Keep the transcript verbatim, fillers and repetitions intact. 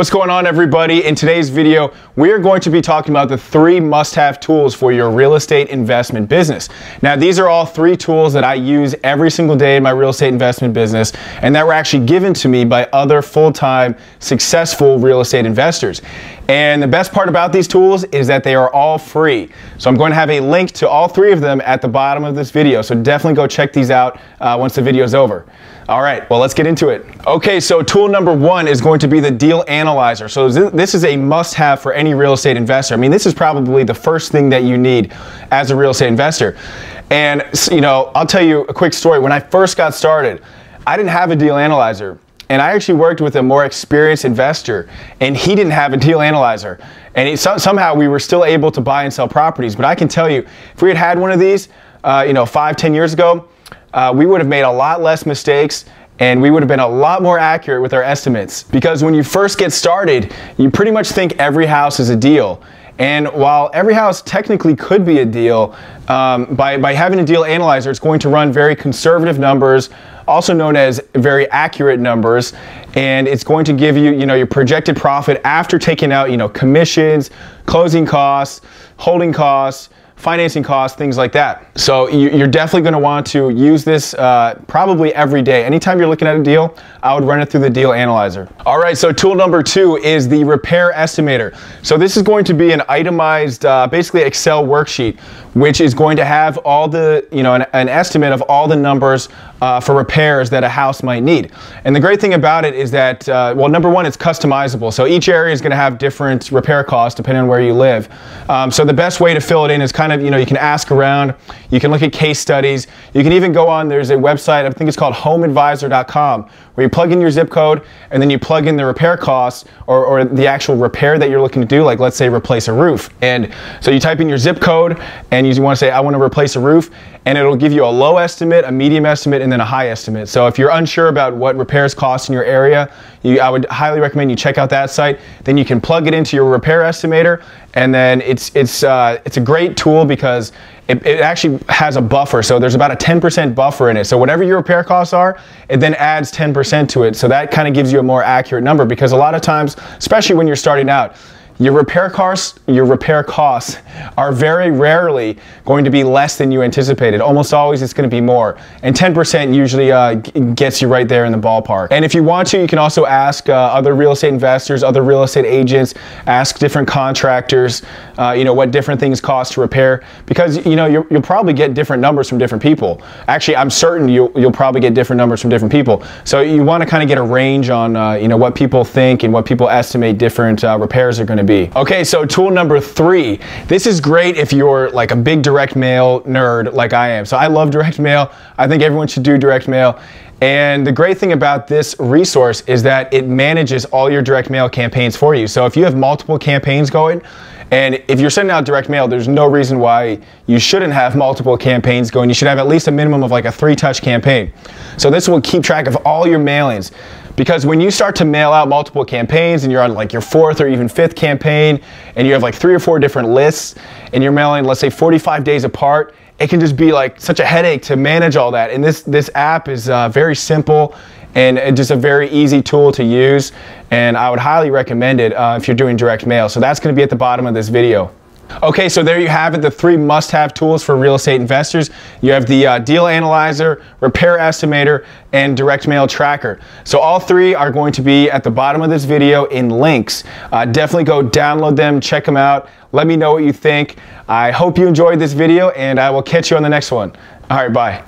What's going on, everybody? In today's video, we are going to be talking about the three must-have tools for your real estate investment business. Now, these are all three tools that I use every single day in my real estate investment business and that were actually given to me by other full-time successful real estate investors. And the best part about these tools is that they are all free. So I'm going to have a link to all three of them at the bottom of this video. So definitely go check these out uh, once the video is over. All right, well, let's get into it. Okay, so tool number one is going to be the deal analyzer. Analyzer. So this is a must-have for any real estate investor. I mean, this is probably the first thing that you need as a real estate investor. And you know, I'll tell you a quick story. When I first got started, I didn't have a deal analyzer. And I actually worked with a more experienced investor, and he didn't have a deal analyzer. And it, so, somehow we were still able to buy and sell properties. But I can tell you, if we had had one of these, uh, you know, five, ten years ago, uh, we would have made a lot less mistakes. And we would have been a lot more accurate with our estimates. Because when you first get started, you pretty much think every house is a deal. And while every house technically could be a deal, um, by, by having a deal analyzer, it's going to run very conservative numbers, also known as very accurate numbers, and it's going to give you, you know, your projected profit after taking out, you know, commissions, closing costs, holding costs, financing costs, things like that. So you're definitely going to want to use this uh, probably every day. Anytime you're looking at a deal, I would run it through the deal analyzer. All right, so tool number two is the repair estimator. So this is going to be an itemized, uh, basically Excel worksheet, which is going to have all the, you know, an, an estimate of all the numbers uh, for repairs that a house might need. And the great thing about it is that, uh, well, number one, it's customizable. So each area is going to have different repair costs depending on where you live. Um, so the best way to fill it in is kind Of, you know, you can ask around, you can look at case studies, you can even go on, there's a website, I think it's called home advisor dot com, where you plug in your zip code and then you plug in the repair costs or, or the actual repair that you're looking to do, like let's say replace a roof. And so you type in your zip code and you want to say, I want to replace a roof, and it'll give you a low estimate, a medium estimate, and then a high estimate. So if you're unsure about what repairs cost in your area, you, I would highly recommend you check out that site. Then you can plug it into your repair estimator, and then it's, it's, uh, it's a great tool because it, it actually has a buffer. So there's about a ten percent buffer in it. So whatever your repair costs are, it then adds ten percent to it. So that kind of gives you a more accurate number, because a lot of times, especially when you're starting out, your repair costs, your repair costs are very rarely going to be less than you anticipated. Almost always it's going to be more. And ten percent usually uh, gets you right there in the ballpark. And if you want to, you can also ask uh, other real estate investors, other real estate agents, ask different contractors, uh, you know, what different things cost to repair, because, you know, you're, you'll probably get different numbers from different people. Actually, I'm certain you'll, you'll probably get different numbers from different people. So you want to kind of get a range on, uh, you know, what people think and what people estimate different uh, repairs are going to be. Okay, so tool number three. This is great if you're like a big direct mail nerd like I am. So I love direct mail. I think everyone should do direct mail. And the great thing about this resource is that it manages all your direct mail campaigns for you. So if you have multiple campaigns going, and if you're sending out direct mail, there's no reason why you shouldn't have multiple campaigns going. You should have at least a minimum of like a three-touch campaign. So this will keep track of all your mailings. Because when you start to mail out multiple campaigns and you're on like your fourth or even fifth campaign, and you have like three or four different lists, and you're mailing, let's say forty-five days apart, it can just be like such a headache to manage all that. And this, this app is uh, very simple and, and just a very easy tool to use. And I would highly recommend it uh, if you're doing direct mail. So that's gonna be at the bottom of this video. Okay, so there you have it, the three must-have tools for real estate investors. You have the uh, deal analyzer, repair estimator, and direct mail tracker. So all three are going to be at the bottom of this video in links. Uh, definitely go download them, check them out. Let me know what you think. I hope you enjoyed this video, and I will catch you on the next one. All right, bye.